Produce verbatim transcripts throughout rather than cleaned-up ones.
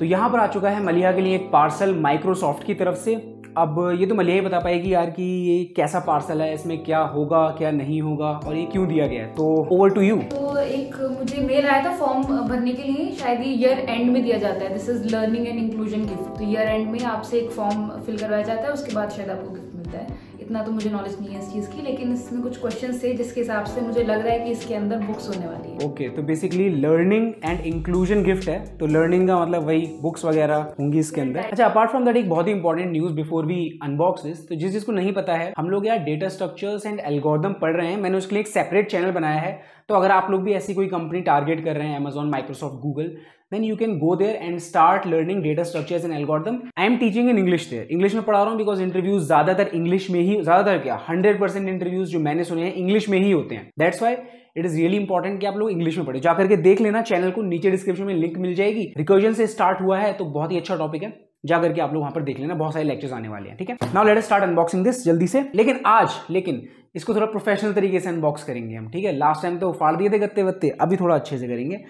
तो यहाँ पर आ चुका है मलिहा के लिए एक पार्सल माइक्रोसॉफ्ट की तरफ से। अब ये तो मलिहा ही बता पाएगी यार कि ये कैसा पार्सल है, इसमें क्या होगा क्या नहीं होगा और ये क्यों दिया गया है। तो ओवर टू यू। तो एक मुझे मेल आया था फॉर्म भरने के लिए, शायद ये ईयर एंड में दिया जाता है, this is learning and inclusion gift. तो ईयर एंड में आपसे एक फॉर्म फिल करवाया जाता है, उसके बाद शायद आपको गिफ्ट मिलता है। इतना तो मुझे नॉलेज नहीं है इस चीज़ की, लेकिन इसमें कुछ क्वेश्चन थे जिसके हिसाब से मुझे लग रहा है कि इसके अंदर बुक्स होने वाली है। ओके, तो basically learning and inclusion gift है, तो लर्निंग का मतलब वही बुक्स वगैरह होंगी इसके अंदर। अच्छा, अपार्ट फ्रॉम दैट एक बहुत ही important news before we unbox this. तो जिस जिसको नहीं पता है, हम लोग यार डेटा स्ट्रक्चर्स एंड एल्गोरिथम पढ़ रहे हैं, मैंने उसके लिए एक सेपरेट चैनल बनाया है। तो अगर आप लोग भी ऐसी कोई कंपनी टारगेट कर रहे हैं, Amazon, Microsoft, Google, then you can go there and start learning data structures and algorithm. I am teaching in English there. English में पढ़ा रहा हूँ because interviews ज़्यादातर English में ही, ज़्यादातर क्या हंड्रेड परसेंट interviews जो मैंने सुने हैं English में ही होते हैं. That's why it is really important कि आप लोग इंग्लिश में पढ़े। जाकर के देख लेना चैनल को, नीचे डिस्क्रिप्शन में लिंक मिल जाएगी। रिकर्जन से स्टार्ट हुआ है तो बहुत ही अच्छा टॉपिक है, जाकर के आप लोग वहाँ पर देख लेना, बहुत सारे लेक्चर्स आने वाले हैं। ठीक है, now let us start unboxing this जल्दी से। लेकिन आज लेकिन इसको थोड़ा प्रोफेशनल तरीके से अनबॉक्स करेंगे हम। ठीक है, लास्ट टाइम तो फाड़ दिए थे गत्ते वत्ते, अभी थोड़ा अच्छे से करेंगे।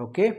Okay okay.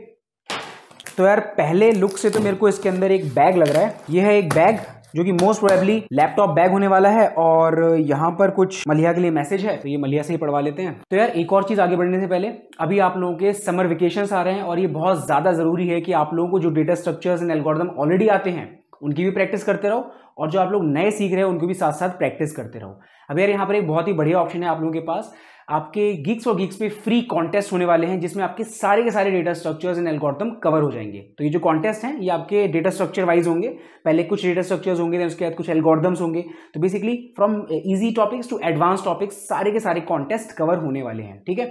तो यार पहले लुक से तो मेरे को इसके अंदर एक बैग लग रहा है। यह है एक बैग जो कि मोस्ट प्रोबेबली लैपटॉप बैग होने वाला है, और यहाँ पर कुछ मलिहा के लिए मैसेज है, तो ये मलिहा से ही पढ़वा लेते हैं। तो यार एक और चीज़ आगे बढ़ने से पहले, अभी आप लोगों के समर वेकेशंस आ रहे हैं और ये बहुत ज़्यादा ज़रूरी है कि आप लोगों को जो data structures and algorithm already आते हैं उनकी भी प्रैक्टिस करते रहो, और जो आप लोग नए सीख रहे हो उनको भी साथ साथ प्रैक्टिस करते रहो। अब यार यहाँ पर एक बहुत ही बढ़िया ऑप्शन है आप लोगों के पास, आपके गीक्स और गीक्स पे फ्री कॉन्टेस्ट होने वाले हैं जिसमें आपके सारे के सारे data structures and algorithm cover हो जाएंगे। तो ये जो कॉन्टेस्ट हैं ये आपके डेटा स्ट्रक्चर वाइज होंगे, पहले कुछ डेटा स्ट्रक्चर्स होंगे, उसके बाद कुछ एल्गोरिथम्स होंगे। तो basically from easy topics to advance topics सारे के सारे कॉन्टेस्ट कवर होने वाले हैं। ठीक है,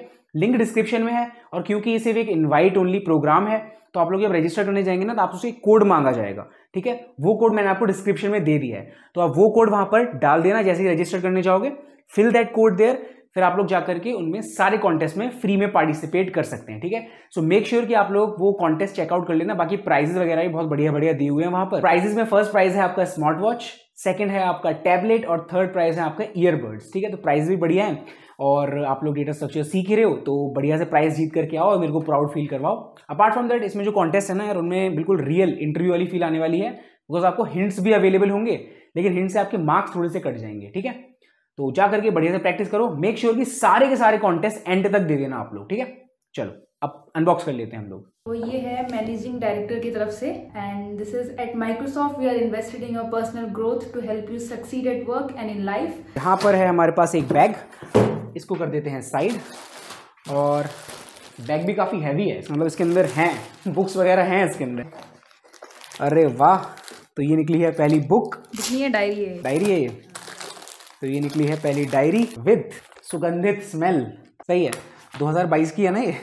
लिंक डिस्क्रिप्शन में है, और क्योंकि ये सिर्फ एक इन्वाइट ओनली प्रोग्राम है तो आप लोग जब रजिस्टर करने जाएंगे ना तो आपसे एक कोड मांगा जाएगा। ठीक है, वो कोड मैंने आपको डिस्क्रिप्शन में दे दिया है, तो आप वो कोड वहाँ पर डाल देना जैसे ही रजिस्टर करने जाओगे। फिल दैट कोड देयर, फिर आप लोग जाकर के उनमें सारे कॉन्टेस्ट में फ्री में पार्टिसिपेट कर सकते हैं। ठीक है, सो मेक श्योर कि आप लोग वो कॉन्टेस्ट चेकआउट कर लेना। बाकी प्राइजेस वगैरह भी बहुत बढ़िया बढ़िया दिए हुए हैं वहाँ पर। प्राइजेस में फर्स्ट प्राइज है आपका स्मार्ट वॉच, सेकंड है आपका टैबलेट, और थर्ड प्राइज है आपका ईयरबड्स। ठीक है, तो प्राइस भी बढ़िया है, और आप लोग डेटा स्ट्रक्चर सीख रहे हो तो बढ़िया से प्राइस जीत करके आओ और मेरे को प्राउड फील करवाओ। अपार्ट फ्रॉम दैट इसमें जो कॉन्टेस्ट है ना यार, उनमें बिल्कुल रियल इंटरव्यू वाली फील आने वाली है, बिकॉज आपको हिंट्स भी अवेलेबल होंगे, लेकिन हिंट से आपके मार्क्स थोड़े से कट जाएंगे। ठीक है, तो जा करके बढ़िया से प्रैक्टिस करो, मेक श्योर कि सारे के सारे कॉन्टेस्ट एंड तक दे देना आप लोग। ठीक है, चलो अब अनबॉक्स कर लेते हैं हम लोग। तो ये है मैनेजिंग डायरेक्टर की तरफ से, and this is at Microsoft we are invested in your personal growth to help you succeed at work and in life. यहाँ पर है हमारे पास एक बैग, इसको कर देते हैं साइड, और बैग भी काफ़ी हैवी है, मतलब इसके अंदर हैं बुक्स वगैरह हैं इसके अंदर। अरे वाह, तो ये निकली है पहली बुक, कितनी है डायरी है, डायरी है ये। तो ये निकली है पहली डायरी विद सुगंधित स्मेल, सही है, दो हज़ार बाईस की है ना ये,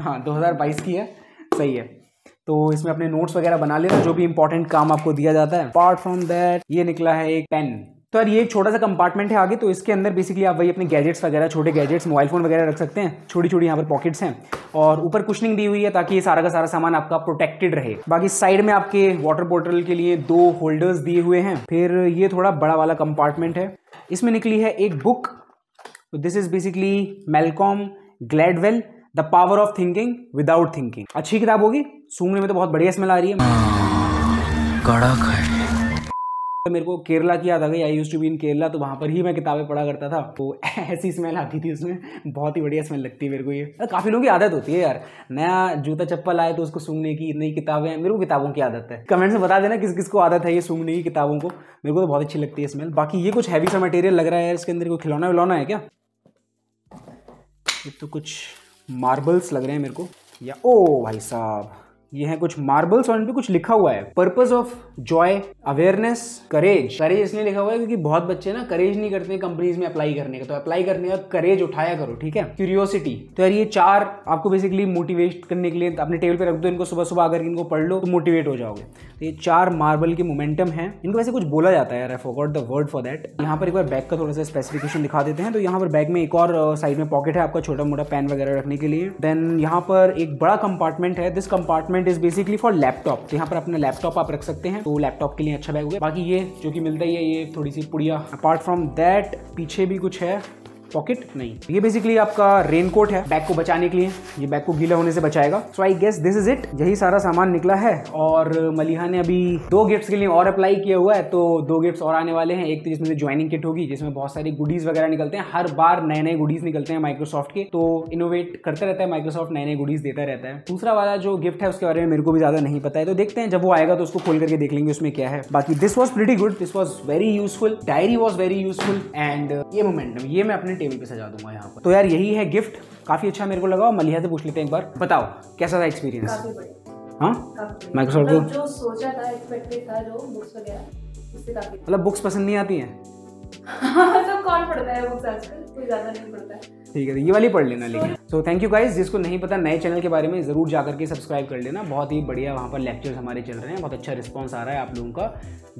हाँ दो हज़ार बाईस की है, सही है। तो इसमें अपने नोट्स वगैरह बना लेना जो भी इंपॉर्टेंट काम आपको दिया जाता है। अपार्ट फ्रॉम दैट ये निकला है एक पेन। तो यार ये एक छोटा सा कंपार्टमेंट है आगे, तो इसके अंदर बेसिकली आप वही अपने गैजेट्स वगैरह, छोटे गैजेट्स, मोबाइल फोन वगैरह रख सकते हैं। छोटी छोटी यहाँ पर पॉकेट्स हैं, और ऊपर कुशनिंग दी हुई है ताकि ये सारा का सारा सामान आपका प्रोटेक्टेड रहे। बाकी साइड में आपके वाटर बॉटल के लिए दो होल्डर्स दिए हुए हैं। फिर ये थोड़ा बड़ा वाला कंपार्टमेंट है, इसमें निकली है एक बुक, तो this is basically Malcolm Gladwell the power of thinking without thinking. अच्छी किताब होगी, सूंघने में तो बहुत बढ़िया स्मेल आ रही है, कड़क है। तो मेरे को केरला की याद आ गई, I used to be in Kerala, तो वहाँ पर ही मैं किताबें पढ़ा करता था, तो ऐसी स्मेल आती थी उसमें, बहुत ही बढ़िया स्मेल लगती है मेरे को। ये काफ़ी लोगों की आदत होती है यार, नया जूता चप्पल आए तो उसको सूंघने की, नई किताबें, मेरे को किताबों की आदत है। कमेंट्स में बता देना किस किस को आदत है ये सूंघने की किताबों को, मेरे को तो बहुत अच्छी लगती है स्मेल। बाकी ये कुछ हैवी सा मटेरियल लग रहा है यार, इसके अंदर कोई खिलौना विलौना है क्या? ये तो कुछ मार्बल्स लग रहे हैं मेरे को, या ओ भाई साहब ये हैं कुछ मार्बल्स, और इन पे कुछ लिखा हुआ है, purpose of joy, awareness, courage. Courage इसलिए लिखा हुआ है क्योंकि बहुत बच्चे ना करेज नहीं करते हैं कंपनीज में अप्लाई करने का, तो अप्लाई करने का करेज उठाया करो। ठीक है, क्यूरियोसिटी। तो यार ये चार आपको बेसिकली मोटिवेट करने के लिए अपने टेबल पे रख दो, इनको सुबह सुबह आकर इनको पढ़ लो तो मोटिवेट हो जाओगे। तो ये चार मार्बल के मोमेंटम है, इनको वैसे कुछ बोला जाता है यार, I forgot the word for that. यहाँ पर एक बार बैग का थोड़ा सा स्पेसिफिकेशन दिखा देते हैं। तो यहाँ पर बैग में एक और साइड में पॉकेट है आपका छोटा मोटा पेन वगैरह रखने के लिए। देन यहाँ पर एक बड़ा कंपार्टमेंट है, this compartment is basically for laptop, तो यहाँ पर अपना लैपटॉप आप रख सकते हैं, तो लैपटॉप के लिए अच्छा बैग हो गया। बाकी ये जो कि मिलता ही है, ये थोड़ी सी पुड़िया। अपार्ट फ्रॉम दैट पीछे भी कुछ है, पॉकेट नहीं। ये बेसिकली आपका रेनकोट है बैग को बचाने के लिए, ये बैग को गीला होने से बचाएगा। So I guess this is it, यही सारा सामान निकला है। और मलिहा ने अभी दो गिफ्ट्स के लिए और अप्लाई किया हुआ है, तो दो गिफ्ट्स और आने वाले हैं। एक तो जिसमें से ज्वाइनिंग किट होगी, जिसमें बहुत सारी गुडीज वगैरह निकलते हैं, हर बार नए नए गुडीज निकलते हैं माइक्रोसॉफ्ट के, तो इनोवेट करते रहता है माइक्रोसॉफ्ट, नए नए गुडीज देता रहता है। दूसरा वाला जो गिफ्ट है उसके बारे में मेरे को भी ज्यादा नहीं पता है, तो देखते हैं जब वो आएगा तो उसको खोल करके देख लेंगे उसमें क्या है। बाकी this was pretty good, this was very useful, diary was very useful and ये मोमेंटम ये मैं अपने टेबल पे सजा दूंगा यहाँ पर। तो यार यही है गिफ्ट, काफी अच्छा मेरे को लगा। मलिहा से पूछ लेते हैं एक बार, बताओ कैसा था एक्सपीरियंस? हाँ माइक्रोसॉफ्ट को जो सोचा था, एक्सपेक्टेड था, जो बुक्स वगैरह उससे काफी। मतलब बुक्स पसंद नहीं आती हैं? सब कौन पढ़ता है बुक्स आजकल, कोई ज्यादा नहीं पढ़ता है। ठीक है, ये वाली पढ़ लेना लेकिन। सो थैंक यू गाइज, जिसको नहीं पता नए चैनल के बारे में जरूर जाकर के सब्सक्राइब कर लेना, बहुत ही बढ़िया वहाँ पर लेक्चर्स हमारे चल रहे हैं, बहुत अच्छा रिस्पॉन्स आ रहा है आप लोगों का।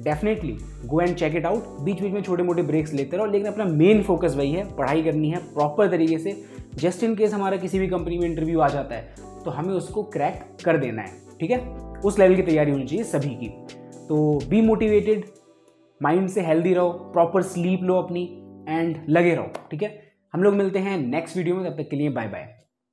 Definitely go and check it out. बीच बीच में छोटे मोटे ब्रेक्स लेते रहो, लेकिन अपना मेन फोकस वही है, पढ़ाई करनी है प्रॉपर तरीके से। जस्ट इन केस हमारा किसी भी कंपनी में इंटरव्यू आ जाता है तो हमें उसको क्रैक कर देना है, ठीक है? उस लेवल की तैयारी होनी चाहिए सभी की। तो बी मोटिवेटेड, माइंड से हेल्दी रहो, प्रॉपर स्लीप लो अपनी एंड लगे रहो, ठीक है? हम लोग मिलते हैं नेक्स्ट वीडियो में, तब तक के लिए बाय बाय।